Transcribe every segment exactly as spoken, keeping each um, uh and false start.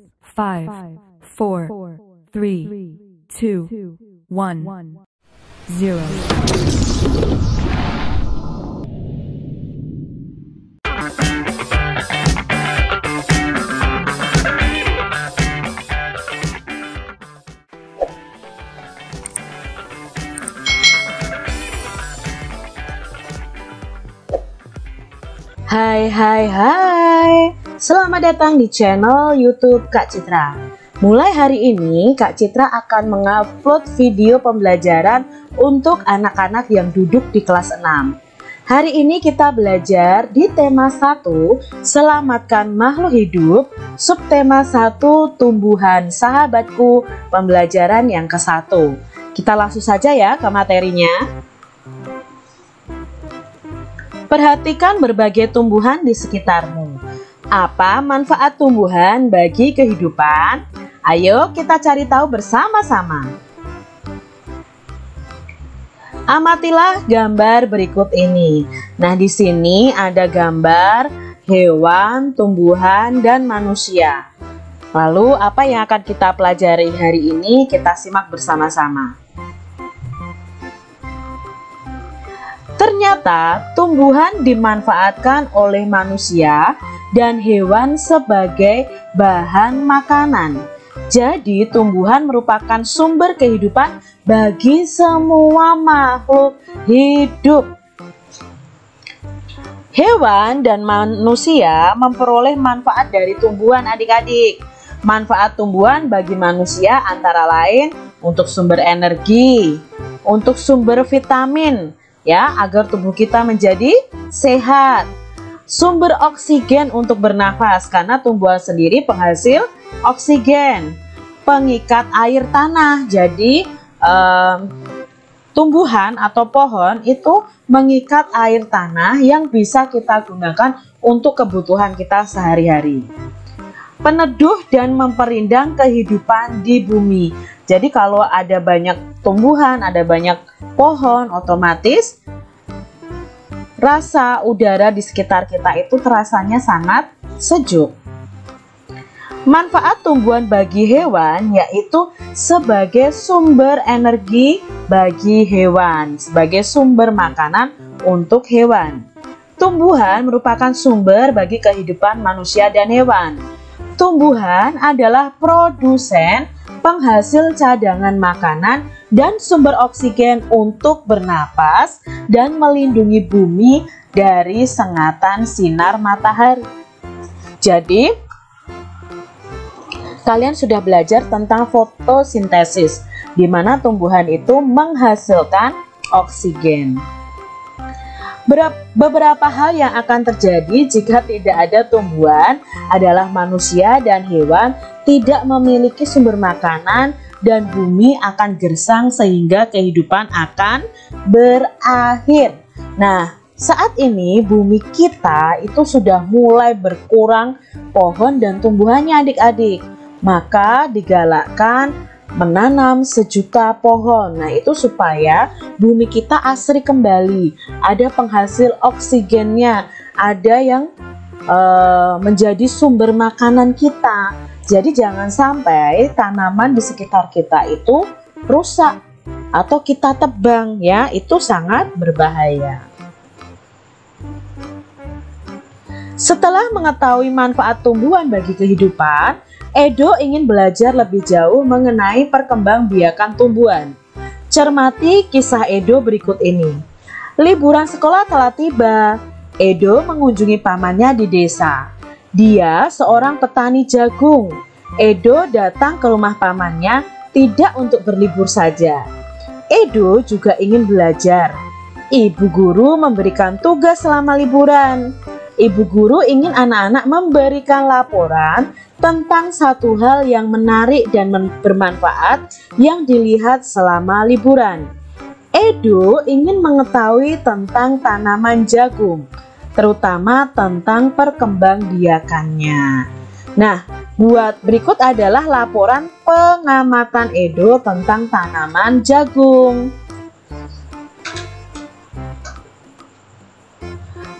six, five, four, three, two, one, zero. Hai hai hai. Selamat datang di channel YouTube Kak Citra. Mulai hari ini, Kak Citra akan mengupload video pembelajaran untuk anak-anak yang duduk di kelas enam. Hari ini kita belajar di tema satu, Selamatkan Makhluk Hidup, subtema satu, Tumbuhan Sahabatku, pembelajaran yang kesatu. Kita langsung saja ya ke materinya. Perhatikan berbagai tumbuhan di sekitarmu. Apa manfaat tumbuhan bagi kehidupan? Ayo kita cari tahu bersama-sama. Amatilah gambar berikut ini. Nah, di sini ada gambar hewan, tumbuhan, dan manusia. Lalu apa yang akan kita pelajari hari ini? Kita simak bersama-sama. Ternyata tumbuhan dimanfaatkan oleh manusia dan hewan sebagai bahan makanan. Jadi tumbuhan merupakan sumber kehidupan bagi semua makhluk hidup. Hewan dan manusia memperoleh manfaat dari tumbuhan adik-adik. Manfaat tumbuhan bagi manusia antara lain untuk sumber energi, untuk sumber vitamin ya agar tubuh kita menjadi sehat. Sumber oksigen untuk bernafas karena tumbuhan sendiri penghasil oksigen. Pengikat air tanah, jadi eh, tumbuhan atau pohon itu mengikat air tanah yang bisa kita gunakan untuk kebutuhan kita sehari-hari. Peneduh dan memperindah kehidupan di bumi. Jadi kalau ada banyak tumbuhan, ada banyak pohon, otomatis rasa udara di sekitar kita itu terasanya sangat sejuk. Manfaat tumbuhan bagi hewan yaitu sebagai sumber energi bagi hewan, sebagai sumber makanan untuk hewan. Tumbuhan merupakan sumber bagi kehidupan manusia dan hewan. Tumbuhan adalah produsen, penghasil cadangan makanan dan sumber oksigen untuk bernapas dan melindungi bumi dari sengatan sinar matahari. Jadi, kalian sudah belajar tentang fotosintesis, di mana tumbuhan itu menghasilkan oksigen. Beberapa hal yang akan terjadi jika tidak ada tumbuhan adalah manusia dan hewan tidak memiliki sumber makanan dan bumi akan gersang sehingga kehidupan akan berakhir. Nah, saat ini bumi kita itu sudah mulai berkurang pohon dan tumbuhannya adik-adik. Maka digalakkan menanam sejuta pohon. Nah, itu supaya bumi kita asri kembali, ada penghasil oksigennya, ada yang e, menjadi sumber makanan kita. Jadi jangan sampai tanaman di sekitar kita itu rusak atau kita tebang ya, itu sangat berbahaya. Setelah mengetahui manfaat tumbuhan bagi kehidupan, Edo ingin belajar lebih jauh mengenai perkembangbiakan tumbuhan. Cermati kisah Edo berikut ini. Liburan sekolah telah tiba. Edo mengunjungi pamannya di desa. Dia seorang petani jagung. Edo datang ke rumah pamannya tidak untuk berlibur saja. Edo juga ingin belajar. Ibu guru memberikan tugas selama liburan. Ibu guru ingin anak-anak memberikan laporan tentang satu hal yang menarik dan bermanfaat yang dilihat selama liburan. Edo ingin mengetahui tentang tanaman jagung, terutama tentang perkembangbiakannya. Nah, buat berikut adalah laporan pengamatan Edo tentang tanaman jagung.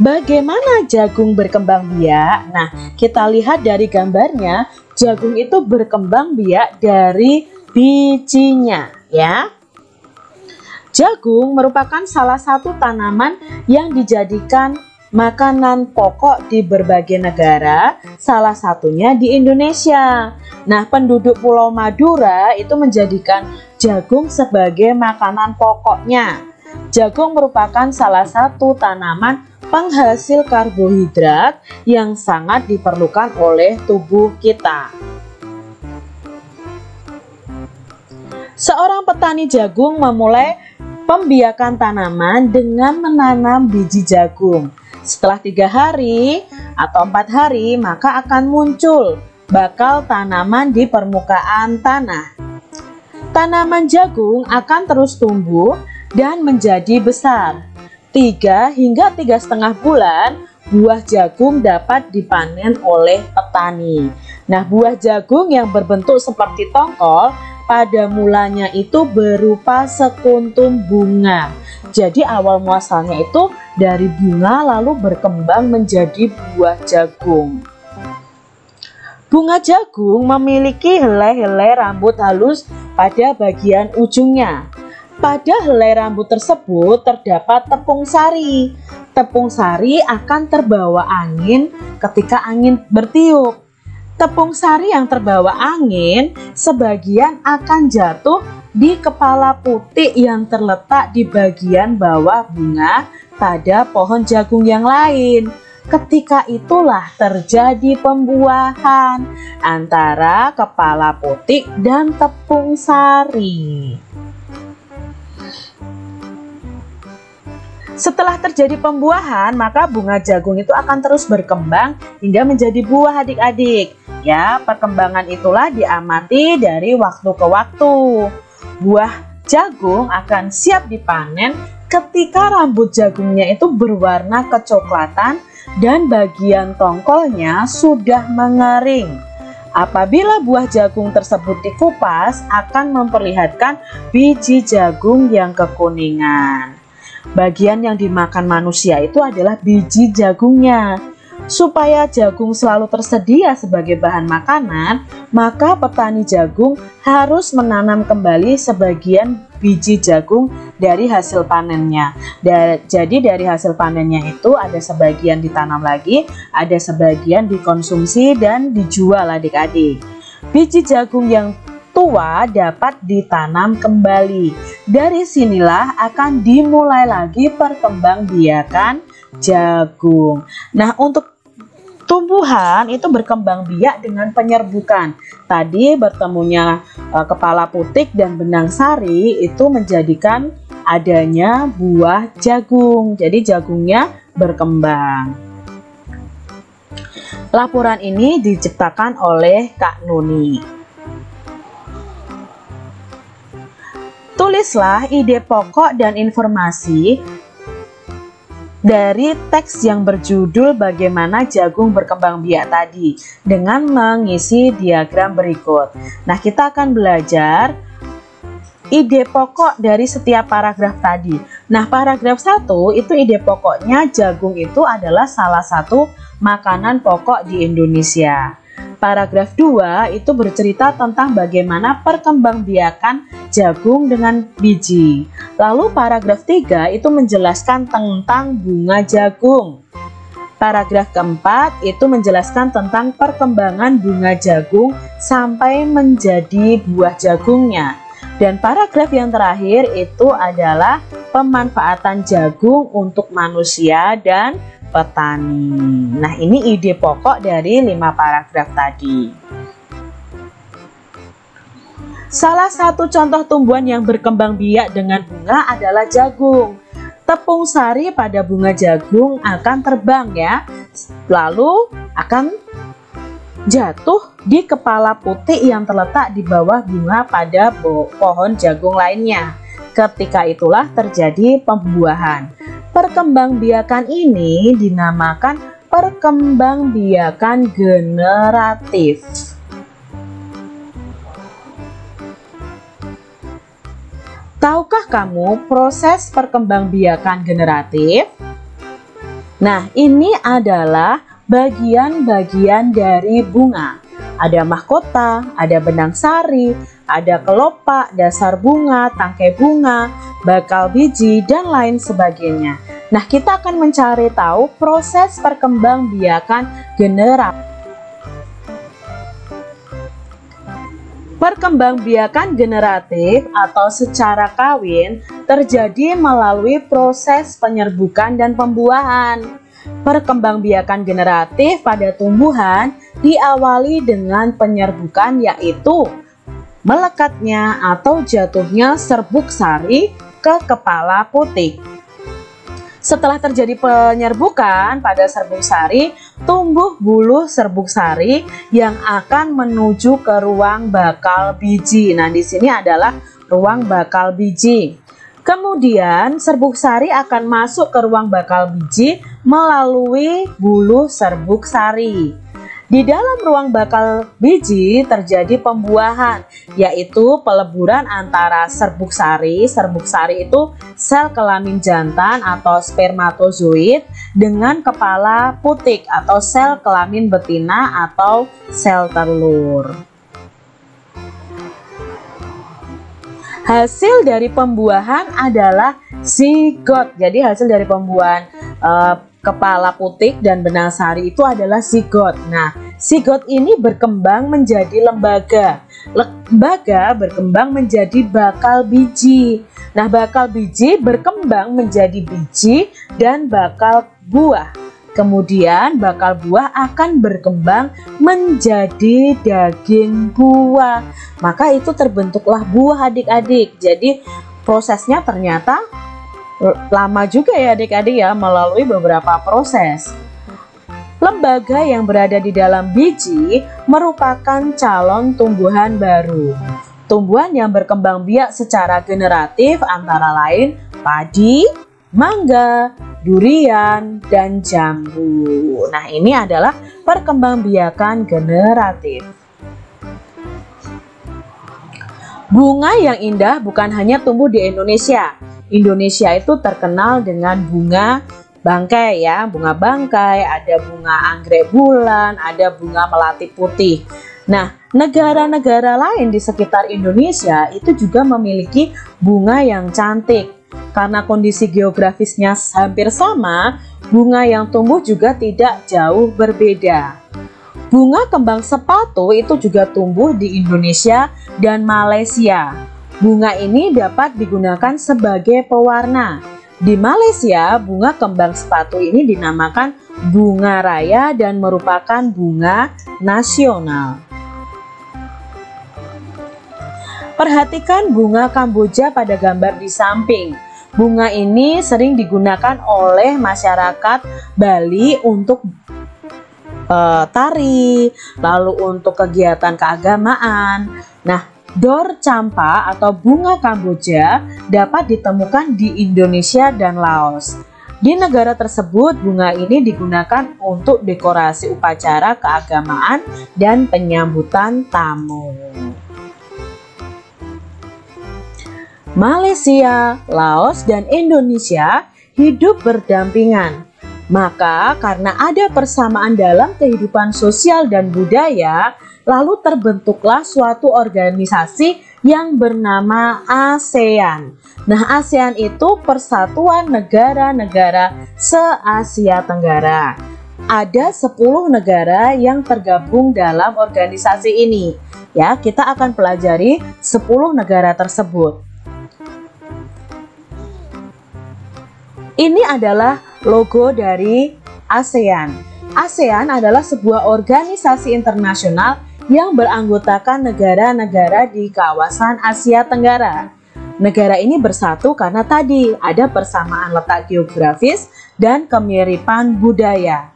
Bagaimana jagung berkembang biak? Nah, kita lihat dari gambarnya, jagung itu berkembang biak dari bijinya, ya. Jagung merupakan salah satu tanaman yang dijadikan makanan pokok di berbagai negara, salah satunya di Indonesia. Nah, penduduk Pulau Madura itu menjadikan jagung sebagai makanan pokoknya. Jagung merupakan salah satu tanaman penghasil karbohidrat yang sangat diperlukan oleh tubuh kita. Seorang petani jagung memulai pembiakan tanaman dengan menanam biji jagung. Setelah tiga hari atau empat hari, maka akan muncul bakal tanaman di permukaan tanah. Tanaman jagung akan terus tumbuh dan menjadi besar. tiga hingga tiga koma lima bulan, buah jagung dapat dipanen oleh petani. Nah, buah jagung yang berbentuk seperti tongkol pada mulanya itu berupa sekuntum bunga. Jadi awal muasalnya itu dari bunga lalu berkembang menjadi buah jagung. Bunga jagung memiliki helai-helai rambut halus pada bagian ujungnya. Pada helai rambut tersebut terdapat tepung sari. Tepung sari akan terbawa angin ketika angin bertiup. Tepung sari yang terbawa angin sebagian akan jatuh di kepala putik yang terletak di bagian bawah bunga pada pohon jagung yang lain. Ketika itulah terjadi pembuahan antara kepala putik dan tepung sari. Setelah terjadi pembuahan, maka bunga jagung itu akan terus berkembang hingga menjadi buah adik-adik. Ya, perkembangan itulah diamati dari waktu ke waktu. Buah jagung akan siap dipanen ketika rambut jagungnya itu berwarna kecoklatan dan bagian tongkolnya sudah mengering. Apabila buah jagung tersebut dikupas, akan memperlihatkan biji jagung yang kekuningan. Bagian yang dimakan manusia itu adalah biji jagungnya. Supaya jagung selalu tersedia sebagai bahan makanan, maka petani jagung harus menanam kembali sebagian biji jagung dari hasil panennya. Jadi dari hasil panennya itu ada sebagian ditanam lagi, ada sebagian dikonsumsi dan dijual adik-adik. Biji jagung yang tua dapat ditanam kembali. Dari sinilah akan dimulai lagi perkembangbiakan jagung. Nah, untuk tumbuhan itu berkembang biak dengan penyerbukan. Tadi bertemunya eh, kepala putik dan benang sari itu menjadikan adanya buah jagung. Jadi jagungnya berkembang. Laporan ini diciptakan oleh Kak Nuni. Tulislah ide pokok dan informasi dari teks yang berjudul Bagaimana Jagung Berkembang Biak tadi dengan mengisi diagram berikut. Nah, kita akan belajar ide pokok dari setiap paragraf tadi. Nah, paragraf satu itu ide pokoknya jagung itu adalah salah satu makanan pokok di Indonesia. Paragraf dua itu bercerita tentang bagaimana perkembangbiakan jagung dengan biji. Lalu paragraf tiga itu menjelaskan tentang bunga jagung. Paragraf keempat itu menjelaskan tentang perkembangan bunga jagung sampai menjadi buah jagungnya. Dan paragraf yang terakhir itu adalah pemanfaatan jagung untuk manusia dan petani. Nah, ini ide pokok dari lima paragraf tadi. Salah satu contoh tumbuhan yang berkembang biak dengan bunga adalah jagung. Tepung sari pada bunga jagung akan terbang ya, lalu akan jatuh di kepala putik yang terletak di bawah bunga pada pohon jagung lainnya. Ketika itulah terjadi pembuahan. Perkembangbiakan ini dinamakan perkembangbiakan generatif. Tahukah kamu proses perkembangbiakan generatif? Nah, ini adalah bagian-bagian dari bunga. Ada mahkota, ada benang sari, ada kelopak, dasar bunga, tangkai bunga, bakal biji, dan lain sebagainya. Nah, kita akan mencari tahu proses perkembangbiakan generasi. Perkembangbiakan generatif atau secara kawin terjadi melalui proses penyerbukan dan pembuahan. Perkembangbiakan generatif pada tumbuhan diawali dengan penyerbukan, yaitu melekatnya atau jatuhnya serbuk sari ke kepala putik. Setelah terjadi penyerbukan pada serbuk sari, tumbuh bulu serbuk sari yang akan menuju ke ruang bakal biji. Nah, di sini adalah ruang bakal biji. Kemudian serbuk sari akan masuk ke ruang bakal biji melalui bulu serbuk sari. Di dalam ruang bakal biji terjadi pembuahan, yaitu peleburan antara serbuk sari. Serbuk sari itu sel kelamin jantan atau spermatozoid dengan kepala putik atau sel kelamin betina atau sel telur. Hasil dari pembuahan adalah zigot. Jadi hasil dari pembuahan eh, kepala putik dan benang sari itu adalah zigot. Nah, zigot ini berkembang menjadi lembaga. Lembaga berkembang menjadi bakal biji. Nah, bakal biji berkembang menjadi biji dan bakal buah. Kemudian bakal buah akan berkembang menjadi daging buah. Maka itu terbentuklah buah, adik-adik. Jadi prosesnya ternyata lama juga ya adik-adik ya, melalui beberapa proses. Lembaga yang berada di dalam biji merupakan calon tumbuhan baru. Tumbuhan yang berkembang biak secara generatif antara lain padi, mangga, durian, dan jambu. Nah, ini adalah perkembangbiakan generatif. Bunga yang indah bukan hanya tumbuh di Indonesia. Indonesia itu terkenal dengan bunga bangkai ya, bunga bangkai, ada bunga anggrek bulan, ada bunga melati putih. Nah, negara-negara lain di sekitar Indonesia itu juga memiliki bunga yang cantik. Karena kondisi geografisnya hampir sama, bunga yang tumbuh juga tidak jauh berbeda. Bunga kembang sepatu itu juga tumbuh di Indonesia dan Malaysia. Bunga ini dapat digunakan sebagai pewarna. Di Malaysia, bunga kembang sepatu ini dinamakan bunga raya dan merupakan bunga nasional. Perhatikan bunga Kamboja pada gambar di samping. Bunga ini sering digunakan oleh masyarakat Bali untuk tari, lalu untuk kegiatan keagamaan. Nah, dor campa atau bunga Kamboja dapat ditemukan di Indonesia dan Laos. Di negara tersebut, bunga ini digunakan untuk dekorasi upacara keagamaan dan penyambutan tamu. Malaysia, Laos, dan Indonesia hidup berdampingan. Maka karena ada persamaan dalam kehidupan sosial dan budaya, lalu terbentuklah suatu organisasi yang bernama ASEAN. Nah, ASEAN itu persatuan negara-negara se-Asia Tenggara. Ada sepuluh negara yang tergabung dalam organisasi ini. Ya, kita akan pelajari sepuluh negara tersebut. Ini adalah logo dari ASEAN. ASEAN adalah sebuah organisasi internasional yang beranggotakan negara-negara di kawasan Asia Tenggara. Negara ini bersatu karena tadi ada persamaan letak geografis dan kemiripan budaya.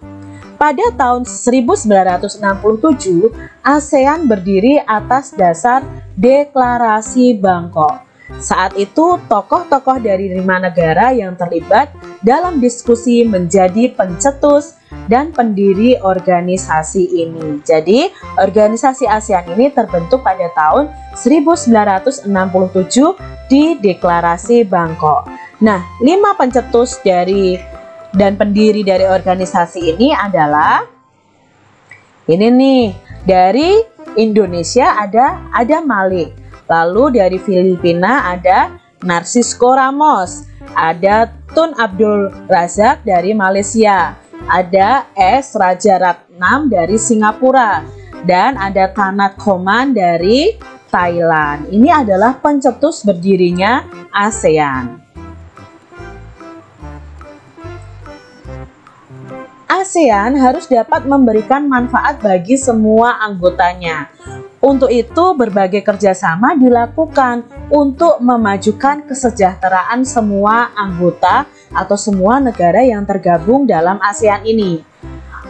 Pada tahun seribu sembilan ratus enam puluh tujuh, ASEAN berdiri atas dasar Deklarasi Bangkok. Saat itu, tokoh-tokoh dari lima negara yang terlibat dalam diskusi menjadi pencetus dan pendiri organisasi ini. Jadi, organisasi ASEAN ini terbentuk pada tahun seribu sembilan ratus enam puluh tujuh di Deklarasi Bangkok. Nah, lima pencetus dari Dan pendiri dari organisasi ini adalah ini nih, dari Indonesia ada Adam Malik, lalu dari Filipina ada Narciso Ramos, ada Tun Abdul Razak dari Malaysia, ada S. Raja Ratnam dari Singapura, dan ada Thanat Koman dari Thailand. Ini adalah pencetus berdirinya ASEAN. ASEAN harus dapat memberikan manfaat bagi semua anggotanya. Untuk itu, berbagai kerjasama dilakukan untuk memajukan kesejahteraan semua anggota atau semua negara yang tergabung dalam ASEAN ini.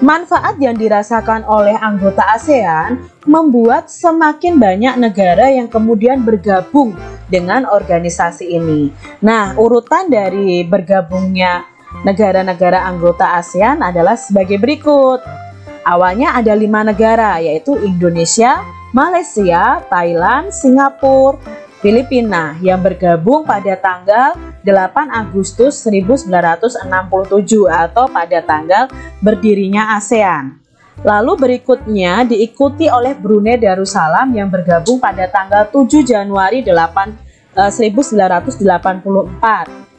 Manfaat yang dirasakan oleh anggota ASEAN membuat semakin banyak negara yang kemudian bergabung dengan organisasi ini. Nah, urutan dari bergabungnya negara-negara anggota ASEAN adalah sebagai berikut. Awalnya ada lima negara, yaitu Indonesia, Malaysia, Thailand, Singapura, Filipina yang bergabung pada tanggal delapan Agustus seribu sembilan ratus enam puluh tujuh atau pada tanggal berdirinya ASEAN. Lalu berikutnya diikuti oleh Brunei Darussalam yang bergabung pada tanggal tujuh Januari seribu sembilan ratus delapan puluh empat.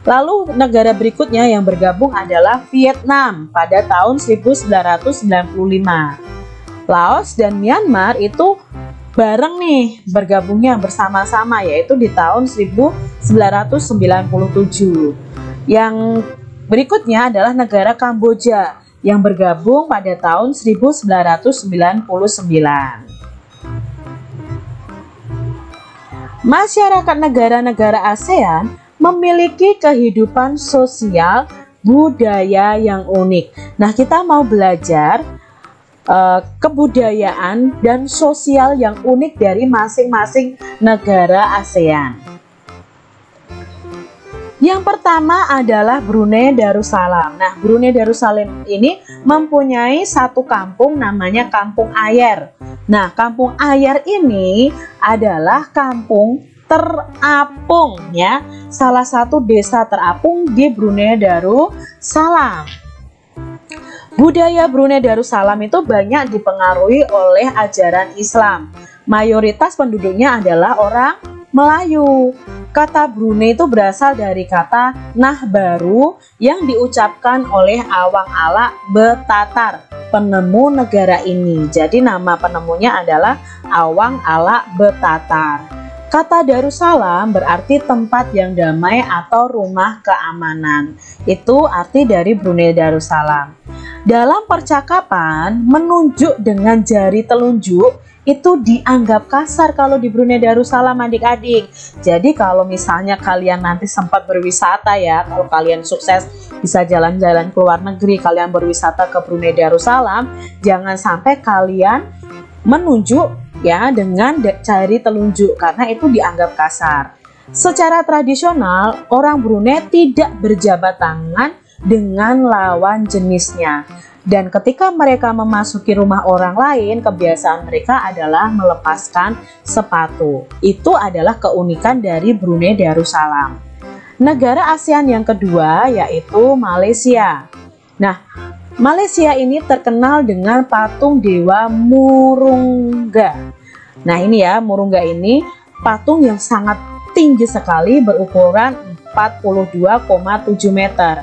Lalu negara berikutnya yang bergabung adalah Vietnam pada tahun seribu sembilan ratus sembilan puluh lima. Laos dan Myanmar itu bareng nih bergabungnya bersama-sama, yaitu di tahun seribu sembilan ratus sembilan puluh tujuh. Yang berikutnya adalah negara Kamboja yang bergabung pada tahun seribu sembilan ratus sembilan puluh sembilan. Masyarakat negara-negara ASEAN memiliki kehidupan sosial budaya yang unik. Nah, kita mau belajar kebudayaan dan sosial yang unik dari masing-masing negara ASEAN. Yang pertama adalah Brunei Darussalam. Nah, Brunei Darussalam ini mempunyai satu kampung namanya Kampung Ayer. Nah, Kampung Ayer ini adalah kampung terapung ya, salah satu desa terapung di Brunei Darussalam. Budaya Brunei Darussalam itu banyak dipengaruhi oleh ajaran Islam. Mayoritas penduduknya adalah orang Melayu. Kata Brunei itu berasal dari kata nah baru yang diucapkan oleh Awang Alak Betatar, penemu negara ini. Jadi nama penemunya adalah Awang Alak Betatar. Kata Darussalam berarti tempat yang damai atau rumah keamanan. Itu arti dari Brunei Darussalam. Dalam percakapan, menunjuk dengan jari telunjuk itu dianggap kasar kalau di Brunei Darussalam, adik-adik. Jadi kalau misalnya kalian nanti sempat berwisata ya, kalau kalian sukses bisa jalan-jalan ke luar negeri, kalian berwisata ke Brunei Darussalam, jangan sampai kalian menunjuk ya dengan jari telunjuk karena itu dianggap kasar. Secara tradisional, orang Brunei tidak berjabat tangan dengan lawan jenisnya, dan ketika mereka memasuki rumah orang lain, kebiasaan mereka adalah melepaskan sepatu. Itu adalah keunikan dari Brunei Darussalam. Negara ASEAN yang kedua yaitu Malaysia. Nah, Malaysia ini terkenal dengan patung dewa Murungga. Nah, ini ya, Murungga ini patung yang sangat tinggi sekali berukuran empat puluh dua koma tujuh meter.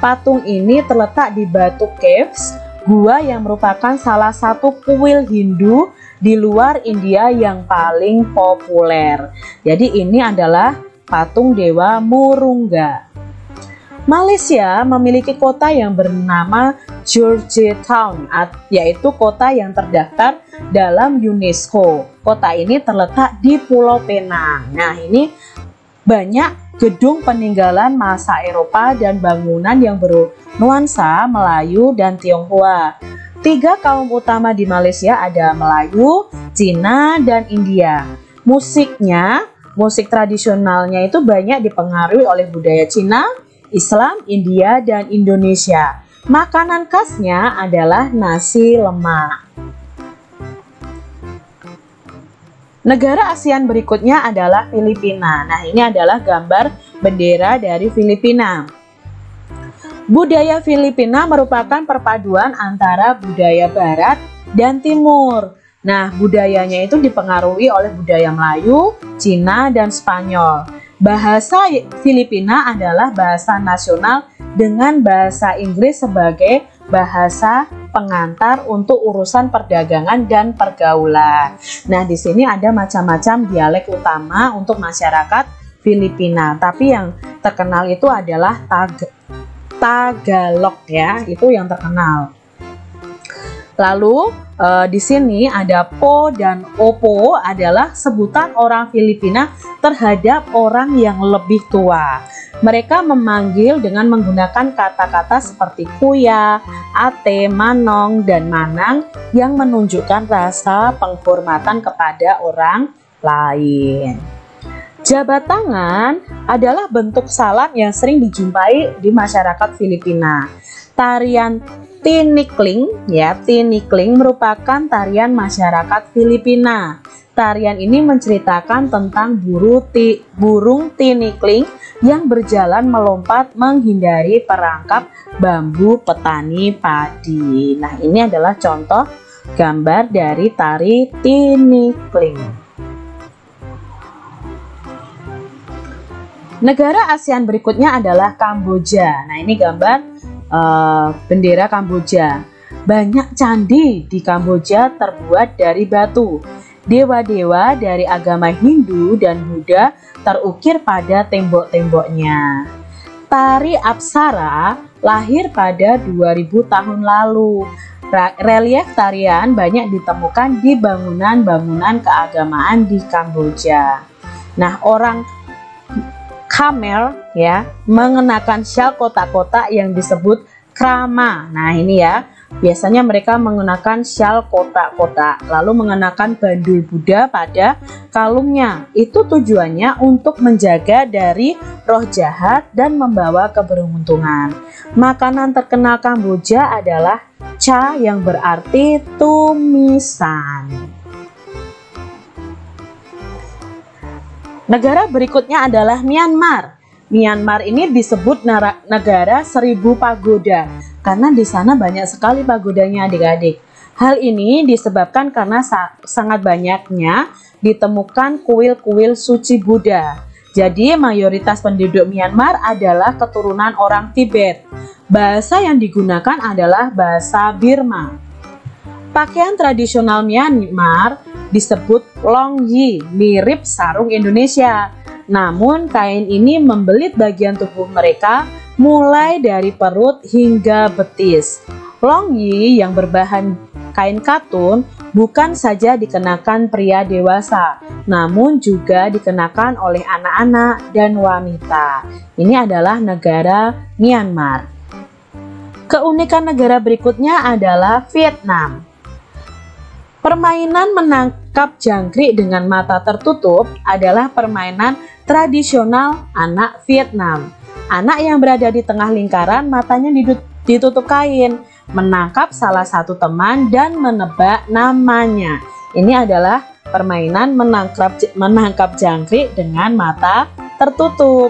Patung ini terletak di Batu Caves, gua yang merupakan salah satu kuil Hindu di luar India yang paling populer. Jadi ini adalah patung dewa Murungga. Malaysia memiliki kota yang bernama Georgetown, yaitu kota yang terdaftar dalam UNESCO. Kota ini terletak di Pulau Penang. Nah, ini banyak gedung peninggalan masa Eropa dan bangunan yang bernuansa Melayu dan Tionghoa. Tiga kaum utama di Malaysia ada Melayu, Cina, dan India. Musiknya, musik tradisionalnya itu banyak dipengaruhi oleh budaya Cina, Islam, India, dan Indonesia. Makanan khasnya adalah nasi lemak. Negara ASEAN berikutnya adalah Filipina. Nah, ini adalah gambar bendera dari Filipina. Budaya Filipina merupakan perpaduan antara budaya Barat dan Timur. Nah, budayanya itu dipengaruhi oleh budaya Melayu, Cina, dan Spanyol. Bahasa Filipina adalah bahasa nasional dengan bahasa Inggris sebagai bahasa pengantar untuk urusan perdagangan dan pergaulan. Nah, di sini ada macam-macam dialek utama untuk masyarakat Filipina. Tapi yang terkenal itu adalah Tag Tagalog ya, itu yang terkenal. Lalu eh, di sini ada po dan opo adalah sebutan orang Filipina terhadap orang yang lebih tua. Mereka memanggil dengan menggunakan kata-kata seperti kuya, ate, manong, dan manang yang menunjukkan rasa penghormatan kepada orang lain. Jabat tangan adalah bentuk salam yang sering dijumpai di masyarakat Filipina. Tarian Tinikling, ya, Tinikling merupakan tarian masyarakat Filipina. Tarian ini menceritakan tentang buru ti, burung tinikling yang berjalan melompat menghindari perangkap bambu petani padi. Nah, ini adalah contoh gambar dari tari Tinikling. Negara ASEAN berikutnya adalah Kamboja. Nah, ini gambar Uh, bendera Kamboja. Banyak candi di Kamboja terbuat dari batu. Dewa-dewa dari agama Hindu dan Buddha terukir pada tembok-temboknya. Tari Apsara lahir pada dua ribu tahun lalu. Relief tarian banyak ditemukan di bangunan-bangunan keagamaan di Kamboja. Nah, orang Khmer ya mengenakan syal kotak-kotak yang disebut krama. Nah, ini ya, biasanya mereka mengenakan syal kotak-kotak lalu mengenakan bandul Buddha pada kalungnya. Itu tujuannya untuk menjaga dari roh jahat dan membawa keberuntungan. Makanan terkenal Kamboja adalah cha yang berarti tumisan. Negara berikutnya adalah Myanmar. Myanmar ini disebut negara seribu pagoda karena di sana banyak sekali pagodanya adik-adik. Hal ini disebabkan karena sangat banyaknya ditemukan kuil-kuil suci Buddha. Jadi mayoritas penduduk Myanmar adalah keturunan orang Tibet. Bahasa yang digunakan adalah bahasa Birma. Pakaian tradisional Myanmar disebut Longyi, mirip sarung Indonesia. Namun kain ini membelit bagian tubuh mereka mulai dari perut hingga betis. Longyi yang berbahan kain katun bukan saja dikenakan pria dewasa, namun juga dikenakan oleh anak-anak dan wanita. Ini adalah negara Myanmar. Keunikan negara berikutnya adalah Vietnam. Permainan menangkap jangkrik dengan mata tertutup adalah permainan tradisional anak Vietnam. Anak yang berada di tengah lingkaran matanya ditutup kain, menangkap salah satu teman dan menebak namanya. Ini adalah permainan menangkap menangkap jangkrik dengan mata tertutup.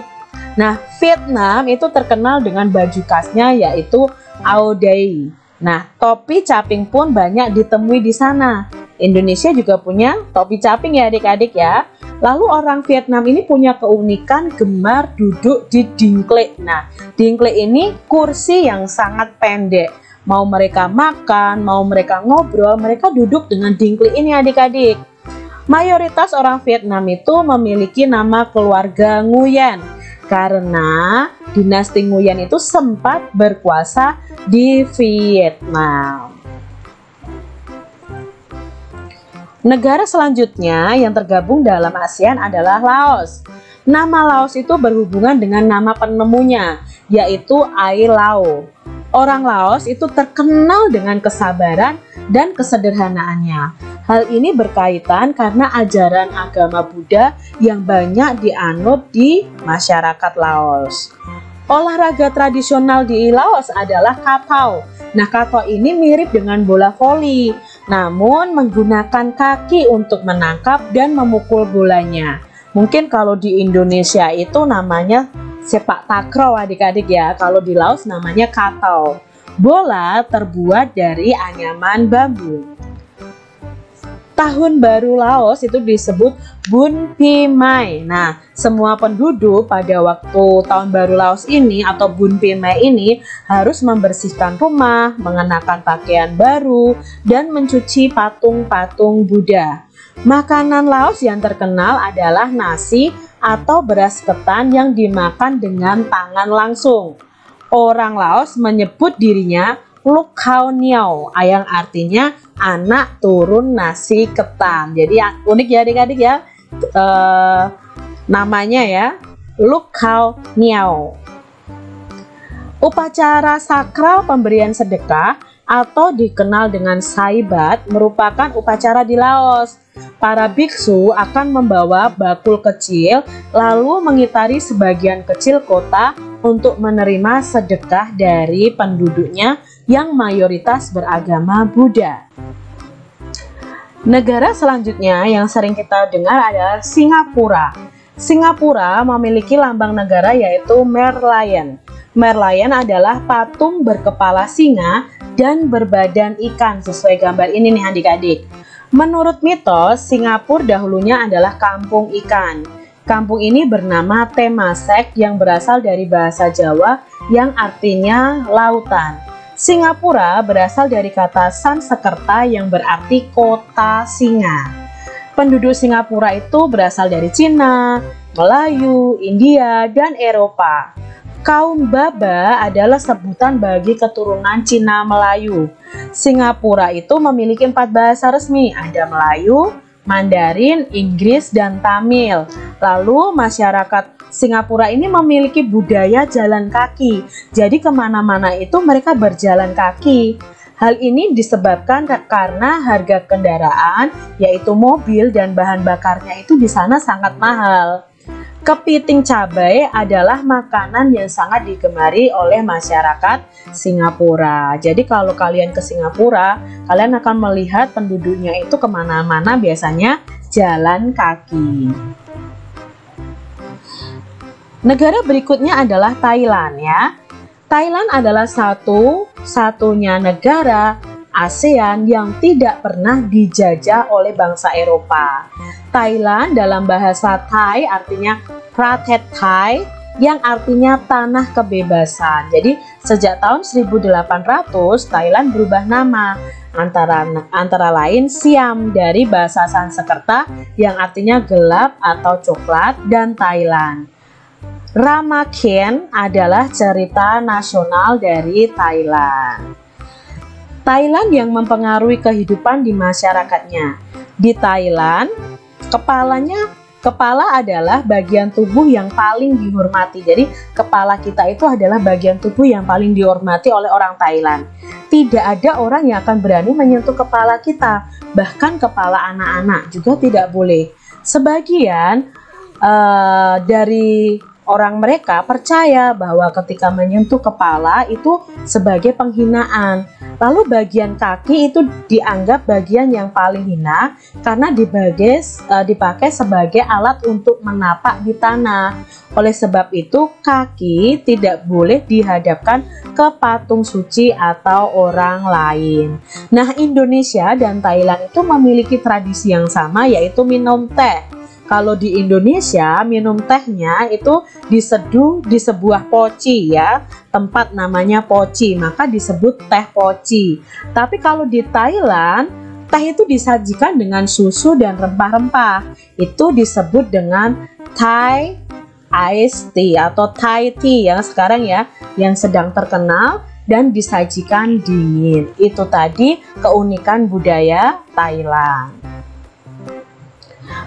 Nah, Vietnam itu terkenal dengan baju khasnya yaitu Ao Dai. Nah, topi caping pun banyak ditemui di sana. Indonesia juga punya topi caping ya adik-adik ya. Lalu orang Vietnam ini punya keunikan gemar duduk di dingklek. Nah, dingklek ini kursi yang sangat pendek. Mau mereka makan, mau mereka ngobrol, mereka duduk dengan dingklek ini adik-adik. Mayoritas orang Vietnam itu memiliki nama keluarga Nguyen, karena dinasti Nguyen itu sempat berkuasa di Vietnam. Negara selanjutnya yang tergabung dalam ASEAN adalah Laos. Nama Laos itu berhubungan dengan nama penemunya, yaitu Ai Lao. Orang Laos itu terkenal dengan kesabaran dan kesederhanaannya. Hal ini berkaitan karena ajaran agama Buddha yang banyak dianut di masyarakat Laos. Olahraga tradisional di Laos adalah kato. Nah, kato ini mirip dengan bola voli, namun menggunakan kaki untuk menangkap dan memukul bolanya. Mungkin kalau di Indonesia itu namanya sepak takraw adik-adik ya, kalau di Laos namanya kato. Bola terbuat dari anyaman bambu. Tahun baru Laos itu disebut Bun Pimai. Nah, semua penduduk pada waktu tahun baru Laos ini atau Bun Pimai ini harus membersihkan rumah, mengenakan pakaian baru, dan mencuci patung-patung Buddha. Makanan Laos yang terkenal adalah nasi atau beras ketan yang dimakan dengan tangan langsung. Orang Laos menyebut dirinya Lukhao Niao, yang artinya anak turun nasi ketan. Jadi unik ya adik-adik ya, e, namanya ya Lukhao Niao. Upacara sakral pemberian sedekah atau dikenal dengan saibat merupakan upacara di Laos. Para biksu akan membawa bakul kecil lalu mengitari sebagian kecil kota untuk menerima sedekah dari penduduknya yang mayoritas beragama Buddha. Negara selanjutnya yang sering kita dengar adalah Singapura. Singapura memiliki lambang negara yaitu Merlion. Merlion adalah patung berkepala singa dan berbadan ikan sesuai gambar ini nih adik-adik. Menurut mitos, Singapura dahulunya adalah kampung ikan. Kampung ini bernama Temasek yang berasal dari bahasa Jawa yang artinya lautan. Singapura berasal dari kata Sansekerta yang berarti kota singa. Penduduk Singapura itu berasal dari Cina, Melayu, India, dan Eropa. Kaum Baba adalah sebutan bagi keturunan Cina Melayu. Singapura itu memiliki empat bahasa resmi, ada Melayu, Mandarin, Inggris, dan Tamil. Lalu masyarakat Singapura ini memiliki budaya jalan kaki, jadi kemana-mana itu mereka berjalan kaki. Hal ini disebabkan karena harga kendaraan, yaitu mobil dan bahan bakarnya itu di sana sangat mahal. Kepiting cabai adalah makanan yang sangat digemari oleh masyarakat Singapura. Jadi kalau kalian ke Singapura, kalian akan melihat penduduknya itu kemana-mana biasanya jalan kaki. Negara berikutnya adalah Thailand ya. Thailand adalah satu-satunya negara ASEAN yang tidak pernah dijajah oleh bangsa Eropa. Thailand dalam bahasa Thai artinya Pratet Thai yang artinya tanah kebebasan. Jadi sejak tahun seribu delapan ratus Thailand berubah nama antara antara lain Siam dari bahasa Sansekerta yang artinya gelap atau coklat dan Thailand. Ramakien adalah cerita nasional dari Thailand. Thailand yang mempengaruhi kehidupan di masyarakatnya. Di Thailand, kepalanya kepala adalah bagian tubuh yang paling dihormati. Jadi, kepala kita itu adalah bagian tubuh yang paling dihormati oleh orang Thailand. Tidak ada orang yang akan berani menyentuh kepala kita, bahkan kepala anak-anak juga tidak boleh. Sebagian Uh, dari orang mereka percaya bahwa ketika menyentuh kepala itu sebagai penghinaan. Lalu bagian kaki itu dianggap bagian yang paling hina karena dibagai, uh, dipakai sebagai alat untuk menapak di tanah. Oleh sebab itu kaki tidak boleh dihadapkan ke patung suci atau orang lain. Nah, Indonesia dan Thailand itu memiliki tradisi yang sama yaitu minum teh. Kalau di Indonesia, minum tehnya itu diseduh di sebuah poci ya, tempat namanya poci, maka disebut teh poci. Tapi kalau di Thailand, teh itu disajikan dengan susu dan rempah-rempah. Itu disebut dengan Thai Iced Tea atau Thai Tea yang sekarang ya, yang sedang terkenal dan disajikan dingin. Itu tadi keunikan budaya Thailand.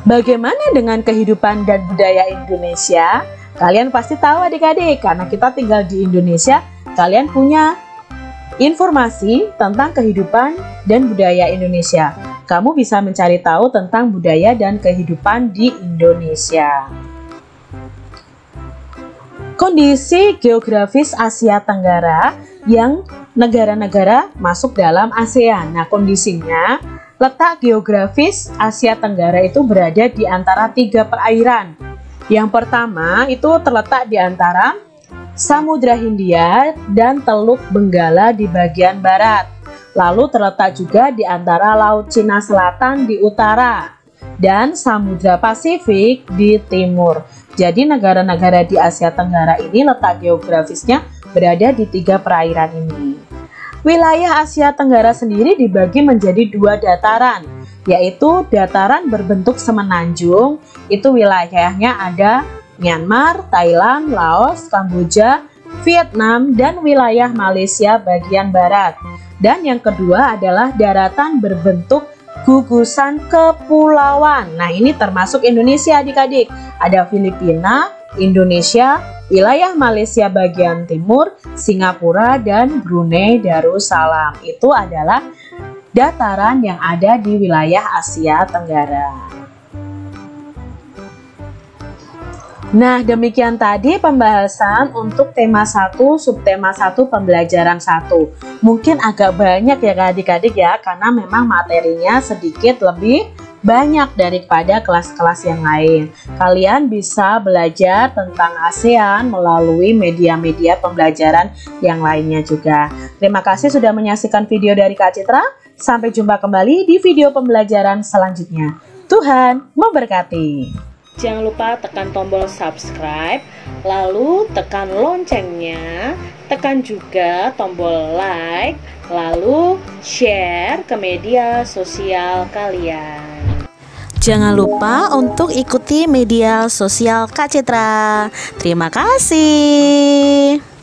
Bagaimana dengan kehidupan dan budaya Indonesia? Kalian pasti tahu adik-adik, karena kita tinggal di Indonesia, kalian punya informasi tentang kehidupan dan budaya Indonesia. Kamu bisa mencari tahu tentang budaya dan kehidupan di Indonesia. Kondisi geografis Asia Tenggara yang negara-negara masuk dalam ASEAN. Nah, kondisinya letak geografis Asia Tenggara itu berada di antara tiga perairan Yang pertama itu terletak di antara Samudra Hindia dan Teluk Benggala di bagian barat. Lalu terletak juga di antara Laut Cina Selatan di utara dan Samudra Pasifik di timur. Jadi negara-negara di Asia Tenggara ini letak geografisnya berada di tiga perairan ini. Wilayah Asia Tenggara sendiri dibagi menjadi dua dataran, yaitu dataran berbentuk semenanjung, itu wilayahnya ada Myanmar, Thailand, Laos, Kamboja, Vietnam, dan wilayah Malaysia bagian barat. Dan yang kedua adalah daratan berbentuk gugusan kepulauan. Nah, ini termasuk Indonesia adik-adik. Ada Filipina, Indonesia, wilayah Malaysia bagian timur, Singapura, dan Brunei Darussalam. Itu adalah dataran yang ada di wilayah Asia Tenggara. Nah, demikian tadi pembahasan untuk tema satu, subtema satu, pembelajaran satu. Mungkin agak banyak ya adik-adik ya, karena memang materinya sedikit lebih banyak daripada kelas-kelas yang lain. Kalian bisa belajar tentang ASEAN melalui media-media pembelajaran yang lainnya juga. Terima kasih sudah menyaksikan video dari Kak Citra. Sampai jumpa kembali di video pembelajaran selanjutnya. Tuhan memberkati. Jangan lupa tekan tombol subscribe, lalu tekan loncengnya, tekan juga tombol like, lalu share ke media sosial kalian. Jangan lupa untuk ikuti media sosial Kak Citra. Terima kasih.